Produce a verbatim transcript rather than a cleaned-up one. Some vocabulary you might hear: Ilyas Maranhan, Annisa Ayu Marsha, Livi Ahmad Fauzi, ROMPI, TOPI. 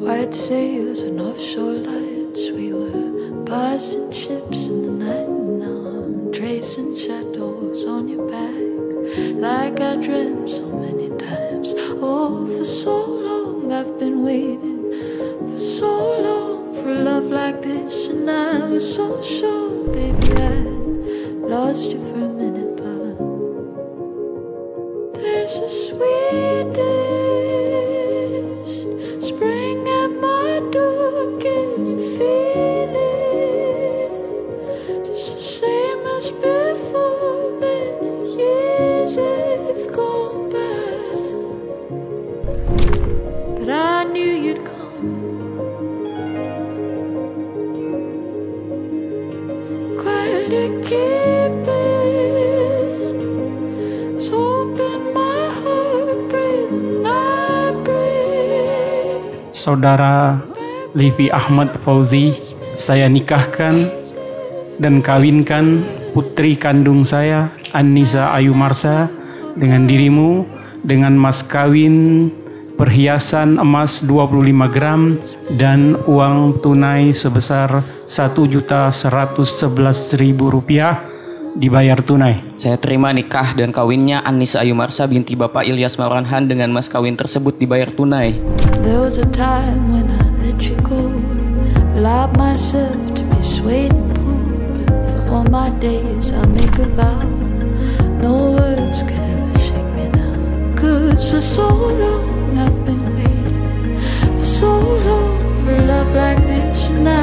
White sails and offshore lights, we were passing ships in the night. Now I'm tracing shadows on your back, like I dreamt so many times. Oh, for so long I've been waiting, for so long for love like this. And I was so sure, baby, I lost you for a minute, but there's a sweet day. Saudara Livi Ahmad Fauzi, saya nikahkan dan kawinkan putri kandung saya Annisa Ayu Marsha dengan dirimu dengan mas kawin perhiasan emas dua puluh lima gram dan uang tunai sebesar satu juta seratus sebelas ribu rupiah dibayar tunai. Saya terima nikah dan kawinnya Annisa Ayu Marsha binti Bapak Ilyas Maranhan dengan mas kawin tersebut dibayar tunai. There was a time when I let you go, allowed myself to be swayed and pulled, but for all my days I make a vow, no words could ever shake me now, cause for so long I've been waiting, for so long for love like this now.